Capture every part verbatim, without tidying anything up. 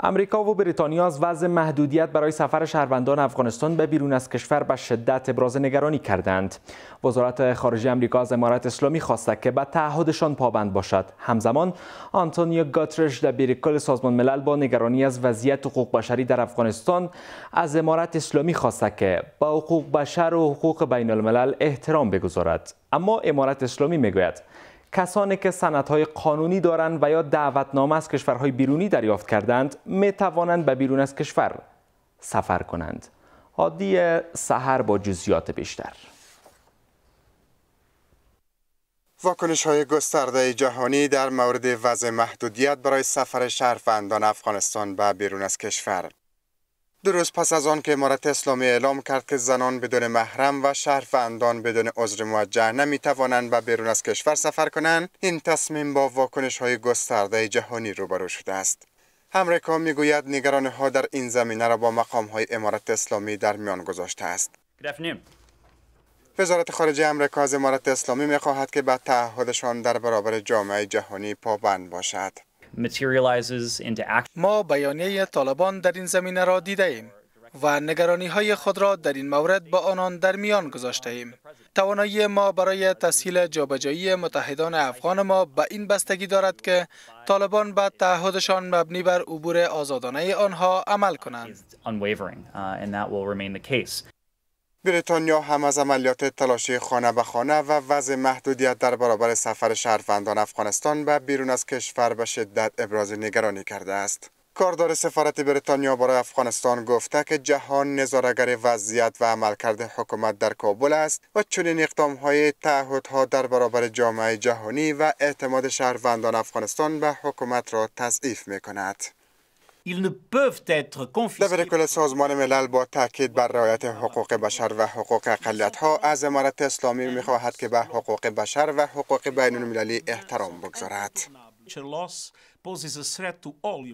امریکا و بریتانیا از وضع محدودیت برای سفر شهروندان افغانستان به بیرون از کشور به شدت ابراز نگرانی کردند. وزارت خارجه امریکا از امارت اسلامی خواسته که به تعهدشان پابند باشد. همزمان آنتونیو گاترش دبیر کل سازمان ملل با نگرانی از وضعیت حقوق بشری در افغانستان از امارت اسلامی خواسته که به حقوق بشر و حقوق بین الملل احترام بگذارد. اما امارت اسلامی میگوید کسانی که سندهای قانونی دارند و یا دعوتنامه از کشورهای بیرونی دریافت کردند می توانند به بیرون از کشور سفر کنند. عادی سهر با جزئیات بیشتر. واکنش‌های گسترده جهانی در مورد وضع محدودیت برای سفر شهروندان افغانستان به بیرون از کشور. دو روز پس از آن که امارت اسلامی اعلام کرد که زنان بدون محرم و شهروندان بدون عذر موجه نمی توانند به بیرون از کشور سفر کنند، این تصمیم با واکنش های گسترده جهانی روبرو شده است. امریکا می گوید نگرانی ها در این زمینه را با مقام های امارت اسلامی در میان گذاشته است. وزارت خارجه امریکا از امارت اسلامی می خواهد که به تعهدشان در برابر جامعه جهانی پابند باشد. ما بیانیه طالبان در این زمینه را دیده ایم و نگرانی های خود را در این مورد با آنان در میان گذاشته ایم. توانایی ما برای تسهیل جابجایی متحدان افغان ما به این بستگی دارد که طالبان به تعهدشان مبنی بر عبور آزادانه آنها عمل کنند. بریتانیا هم از عملیات تلاشی خانه به خانه و وضع محدودیت در برابر سفر شهروندان افغانستان به بیرون از کشور به شدت ابراز نگرانی کرده است. کاردار سفارت بریتانیا برای افغانستان گفته که جهان نظاره‌گر وضعیت و عملکرد حکومت در کابل است و چنین اقدام‌های تعهدها در برابر جامعه جهانی و اعتماد شهروندان افغانستان به حکومت را تضعیف می‌کند. دبیر کل سازمان ملل با تاکید بر رعایت حقوق بشر و حقوق اقلیت‌ها از امارت اسلامی می‌خواهد که به حقوق بشر و حقوق بین‌المللی احترام بگذارد.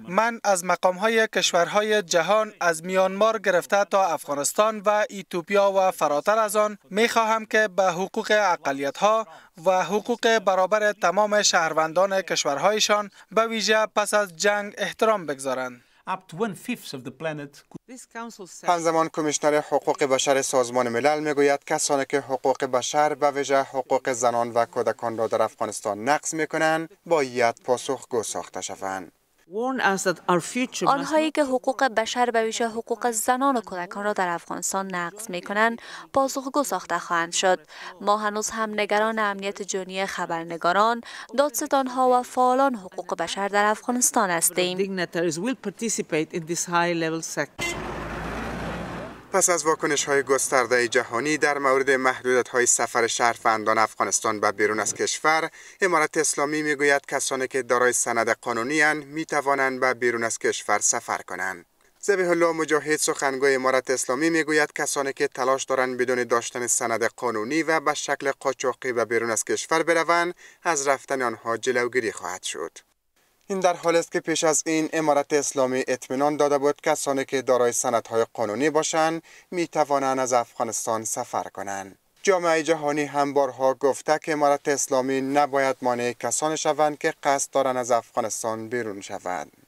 من از مقام‌های کشورهای جهان از میانمار گرفته تا افغانستان و ایتوپیا و فراتر از آن می‌خواهم که به حقوق اقلیت‌ها و حقوق برابر تمام شهروندان کشورهایشان به ویژه پس از جنگ احترام بگذارند. همزمان کمیشنر حقوق بشر سازمان ملل میگوید کسانی که حقوق بشر و ویژه حقوق زنان و کودکان را در افغانستان نقض میکنند باید پاسخگو ساخته شوند. آنهایی که حقوق بشر و ویژه حقوق زنان و کودکان را در افغانستان نقض میکنند پاسخگو ساخته خواهند شد. ما هنوز هم نگران امنیت جانی خبرنگاران، دادستانها و فعالان حقوق بشر در افغانستان هستیم. پس از واکنش های گسترده جهانی در مورد محدودیت های سفر شهروندان افغانستان به بیرون از کشور، امارت اسلامی میگوید کسانی که دارای سند قانونی اند می توانند به بیرون از کشور سفر کنند. زبیحالله مجاهد سخنگوی امارت اسلامی میگوید کسانی که تلاش دارند بدون داشتن سند قانونی و به شکل قاچاقی به بیرون از کشور بروند، از رفتن آنها جلوگیری خواهد شد. این در حالی است که پیش از این امارت اسلامی اطمینان داده بود کسانی که دارای سندهای قانونی باشند می توانند از افغانستان سفر کنند. جامعه جهانی هم بارها گفته که امارت اسلامی نباید مانع کسانی شوند که قصد دارند از افغانستان بیرون شوند.